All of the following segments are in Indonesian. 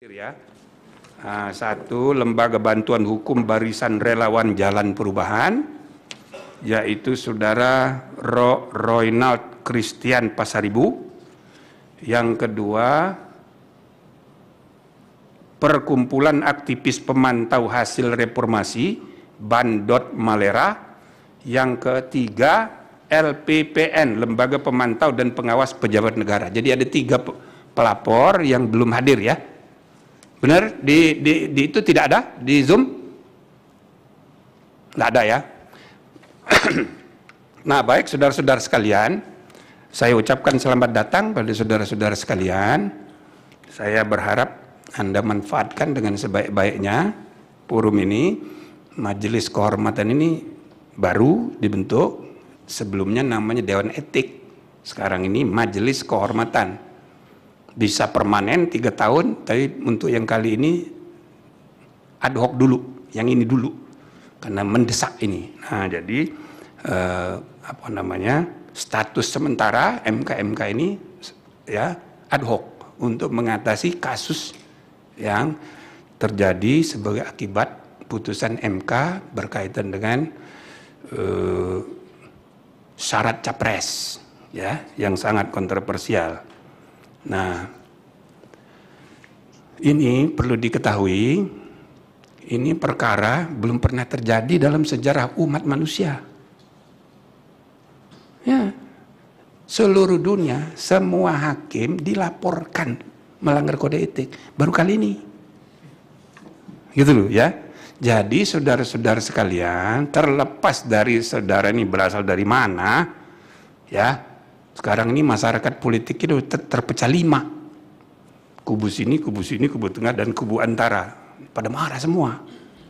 Ya. Satu, Lembaga Bantuan Hukum Barisan Relawan Jalan Perubahan, yaitu saudara Ro Roynald Christian Pasaribu. Yang kedua, Perkumpulan Aktivis Pemantau Hasil Reformasi Bandot Malera. Yang ketiga, LPPN, Lembaga Pemantau dan Pengawas Pejabat Negara. Jadi ada 3 pelapor yang belum hadir ya. Benar, di itu tidak ada, di Zoom? Tidak ada ya. Nah baik, saudara-saudara sekalian, saya ucapkan selamat datang pada saudara-saudara sekalian. Saya berharap Anda manfaatkan dengan sebaik-baiknya forum ini. Majelis kehormatan ini baru dibentuk, sebelumnya namanya Dewan Etik. Sekarang ini Majelis Kehormatan. Bisa permanen 3 tahun, tapi untuk yang kali ini ad hoc dulu, yang ini dulu karena mendesak ini. Nah jadi apa namanya, status sementara MKMK ini ya ad hoc untuk mengatasi kasus yang terjadi sebagai akibat putusan MK berkaitan dengan syarat capres ya yang sangat kontroversial. Nah, ini perlu diketahui, ini perkara belum pernah terjadi dalam sejarah umat manusia. Ya, seluruh dunia, semua hakim dilaporkan melanggar kode etik, baru kali ini. Gitu loh ya. Jadi saudara-saudara sekalian, terlepas dari saudara ini berasal dari mana, ya. Sekarang ini masyarakat politik itu terpecah 5. Kubu sini, kubu sini, kubu tengah, dan kubu antara. Pada marah semua.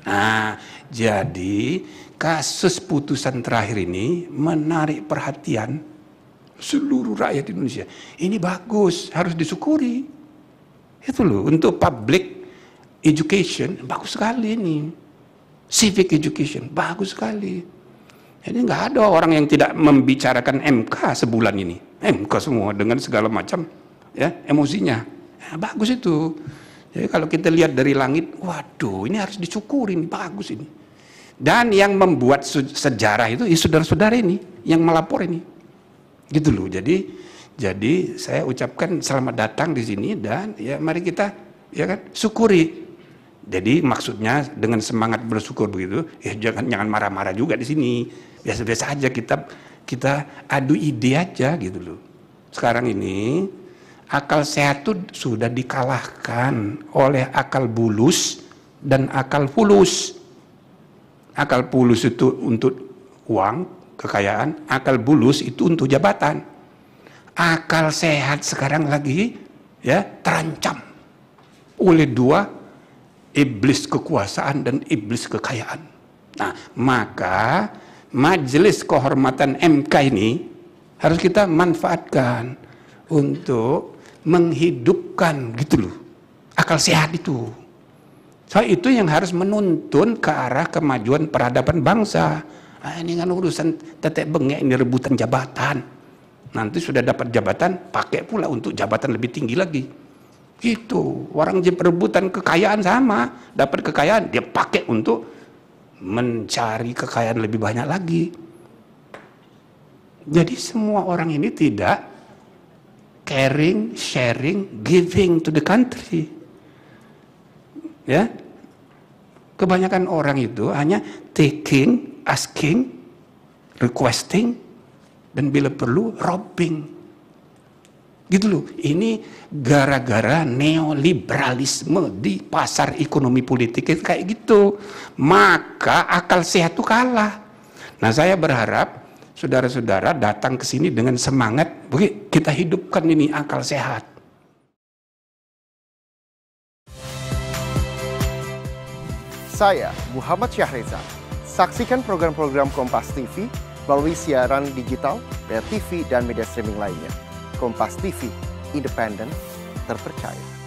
Nah, jadi kasus putusan terakhir ini menarik perhatian seluruh rakyat Indonesia. Ini bagus, harus disyukuri. Itu loh, untuk public education, bagus sekali ini. Civic education, bagus sekali. Jadi nggak ada orang yang tidak membicarakan MK sebulan ini. MK semua dengan segala macam ya emosinya. Nah, bagus itu. Jadi kalau kita lihat dari langit, waduh ini harus disyukurin, bagus ini. Dan yang membuat sejarah itu saudara-saudara ini yang melapor ini. Gitu loh. Jadi saya ucapkan selamat datang di sini dan ya mari kita ya kan syukuri. Jadi maksudnya dengan semangat bersyukur begitu, ya jangan marah-marah juga di sini. Biasa-biasa aja kita adu ide aja gitu loh. Sekarang ini akal sehat itu sudah dikalahkan oleh akal bulus dan akal fulus. Akal fulus itu untuk uang, kekayaan, akal bulus itu untuk jabatan. Akal sehat sekarang lagi ya terancam oleh dua iblis kekuasaan dan iblis kekayaan. Nah, maka majelis kehormatan MK ini harus kita manfaatkan untuk menghidupkan gitu loh akal sehat itu. So itu yang harus menuntun ke arah kemajuan peradaban bangsa. Nah, ini kan urusan tetek bengek, ini rebutan jabatan. Nanti sudah dapat jabatan, pakai pula untuk jabatan lebih tinggi lagi. Gitu, orang rebutan kekayaan sama, dapat kekayaan dia pakai untuk mencari kekayaan lebih banyak lagi. Jadi semua orang ini tidak caring, sharing, giving to the country. Ya, kebanyakan orang itu hanya taking, asking, requesting, dan bila perlu robbing. Gitu loh, ini gara-gara neoliberalisme di pasar ekonomi politik itu kayak gitu. Maka akal sehat itu kalah. Nah saya berharap saudara-saudara datang ke sini dengan semangat, kita hidupkan ini akal sehat. Saya Muhammad Syahreza. Saksikan program-program Kompas TV melalui siaran digital, bayar TV, dan media streaming lainnya. Kompas TV, independen, terpercaya.